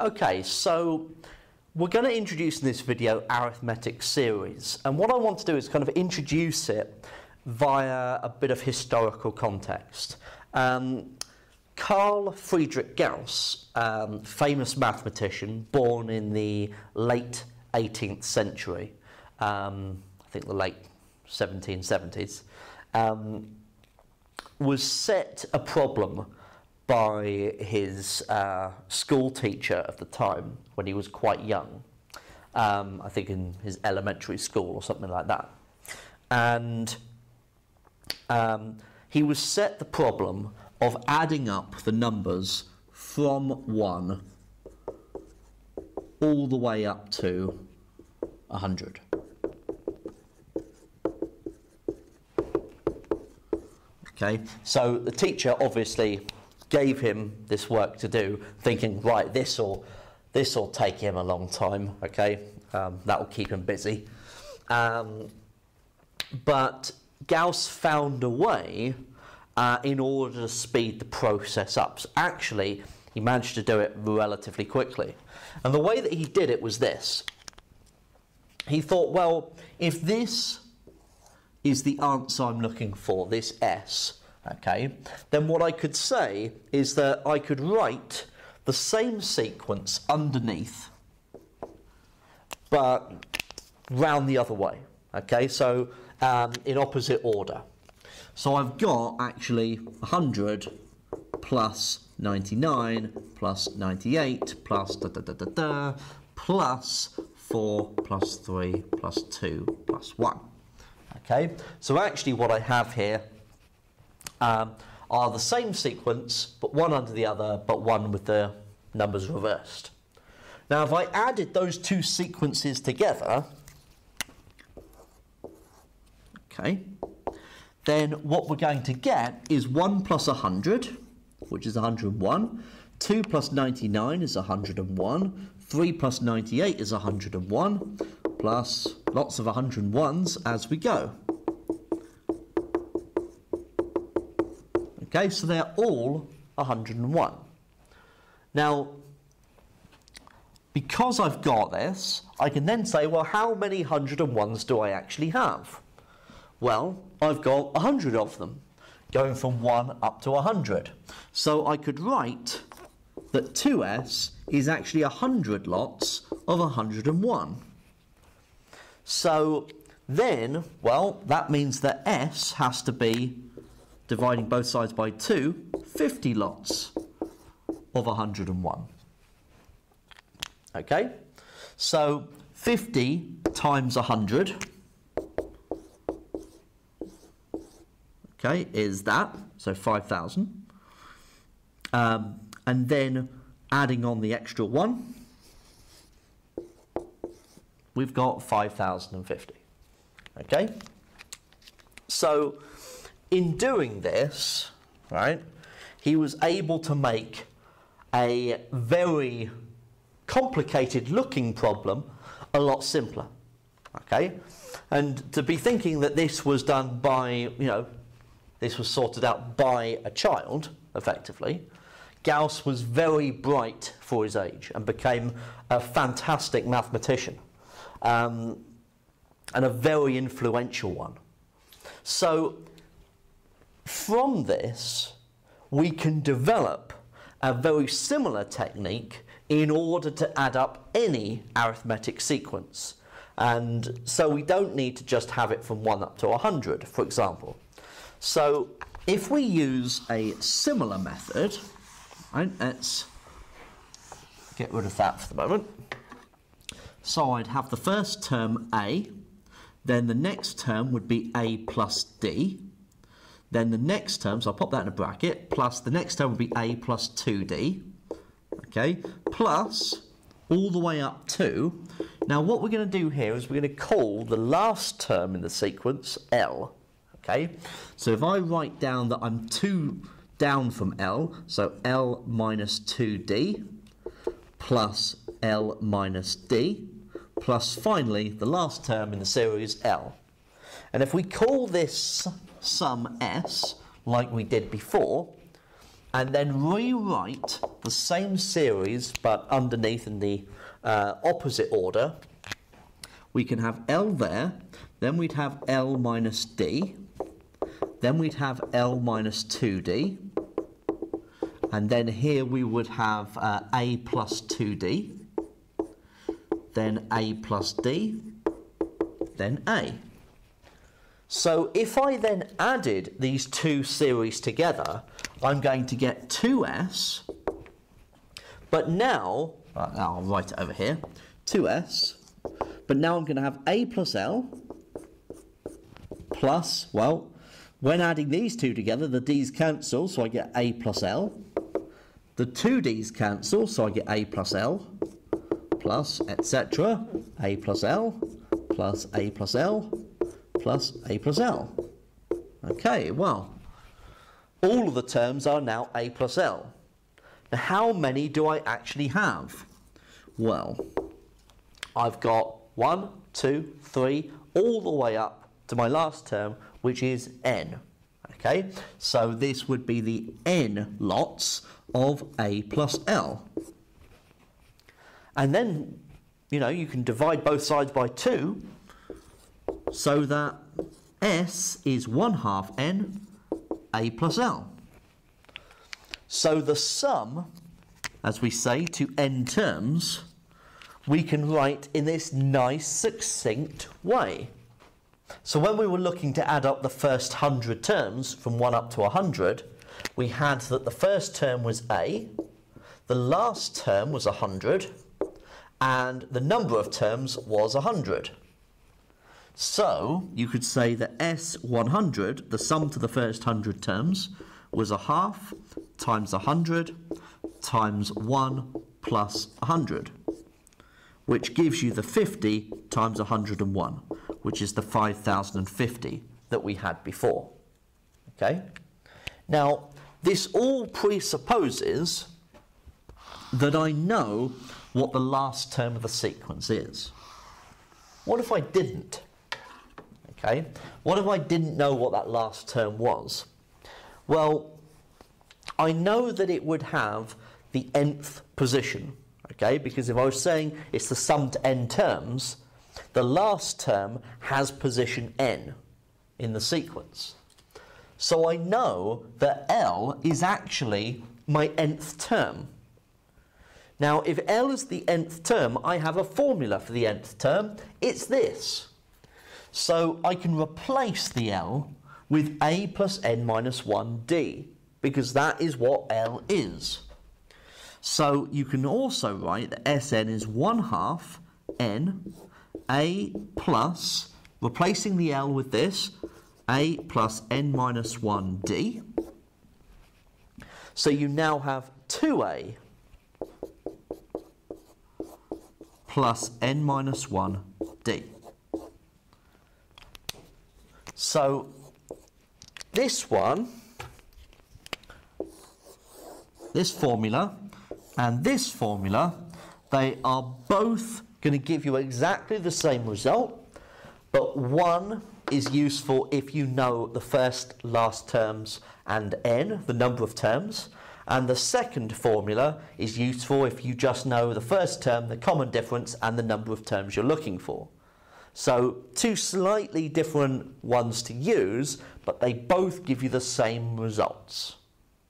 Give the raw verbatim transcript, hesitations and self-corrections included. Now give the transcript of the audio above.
Okay, so we're going to introduce in this video arithmetic series, and what I want to do is kind of introduce it via a bit of historical context. Um, Carl Friedrich Gauss, um, famous mathematician, born in the late eighteenth century, um, I think the late seventeen seventies, um, was set a problem by his uh, school teacher of the time when he was quite young, um, I think in his elementary school or something like that. And um, he was set the problem of adding up the numbers from one all the way up to one hundred. Okay, so the teacher obviously gave him this work to do, thinking, right, this will this will take him a long time. Okay, um, that will keep him busy. Um, but Gauss found a way Uh, in order to speed the process up. So actually, he managed to do it relatively quickly. And the way that he did it was this. He thought, well, if this is the answer I'm looking for, this S, okay, then what I could say is that I could write the same sequence underneath, but round the other way, okay, so um, in opposite order. So I've got actually one hundred plus ninety-nine plus ninety-eight plus da da da da da plus four plus three plus two plus one. Okay, so actually what I have here um, are the same sequence, but one under the other, but one with the numbers reversed. Now if I added those two sequences together, okay, then what we're going to get is one plus one hundred, which is one hundred and one, two plus ninety-nine is one hundred and one, three plus ninety-eight is one hundred and one, plus lots of one hundred and ones as we go. Okay, so they're all one hundred and one. Now, because I've got this, I can then say, well, how many one hundred and ones do I actually have? Well, I've got one hundred of them, going from one up to one hundred. So I could write that two S is actually one hundred lots of one hundred and one. So then, well, that means that S has to be, dividing both sides by two, fifty lots of one hundred and one. Okay? So fifty times one hundred... okay, is that, so five thousand, um, and then adding on the extra one, we've got five thousand and fifty, okay? So, in doing this, right, he was able to make a very complicated looking problem a lot simpler, okay? And to be thinking that this was done by, you know, this was sorted out by a child, effectively, Gauss was very bright for his age and became a fantastic mathematician um, and a very influential one. So from this, we can develop a very similar technique in order to add up any arithmetic sequence. And so we don't need to just have it from one up to one hundred, for example. So if we use a similar method, right, let's get rid of that for the moment. So I'd have the first term A, then the next term would be A plus D, then the next term, so I'll pop that in a bracket, plus the next term would be A plus two D, okay, plus all the way up to, now what we're going to do here is we're going to call the last term in the sequence L. Okay, so if I write down that I'm two down from L, so L minus two D plus L minus D plus finally the last term in the series L. And if we call this sum S like we did before, and then rewrite the same series but underneath in the uh, opposite order, we can have L there, then we'd have L minus D, then we'd have L minus two D, and then here we would have uh, A plus two D, then A plus D, then A. So if I then added these two series together, I'm going to get two S, but now, I'll write it over here, two S, but now I'm going to have A plus L plus, well, when adding these two together, the D's cancel, so I get A plus L. The two D's cancel, so I get A plus L plus, et cetera, A plus L plus A plus L plus A plus L. Okay, well, all of the terms are now A plus L. Now, how many do I actually have? Well, I've got one, two, three, all the way up to my last term, which is N. Okay, so this would be the N lots of A plus L. And then, you know, you can divide both sides by two, so that S is one half N A plus L. So the sum, as we say, to N terms, we can write in this nice, succinct way. So when we were looking to add up the first hundred terms from one up to a hundred, we had that the first term was A, the last term was a hundred, and the number of terms was a hundred. So you could say that S one hundred, the sum to the first hundred terms, was a half times one hundred times one plus one hundred, which gives you the fifty times one hundred and one, which is the five thousand fifty that we had before. Okay? Now, this all presupposes that I know what the last term of the sequence is. What if I didn't? Okay. What if I didn't know what that last term was? Well, I know that it would have the nth position, okay? Because if I was saying it's the sum to n terms, the last term has position n in the sequence. So I know that L is actually my nth term. Now, if L is the nth term, I have a formula for the nth term. It's this. So I can replace the L with A plus N minus one D, because that is what L is. So you can also write that Sn is one half N A plus, replacing the L with this, A plus N minus one D. So you now have two A plus N minus one D. So this one, this formula, and this formula, they are both going to give you exactly the same result, but one is useful if you know the first, last terms and N, the number of terms, and the second formula is useful if you just know the first term, the common difference, and the number of terms you're looking for. So two slightly different ones to use, but they both give you the same results.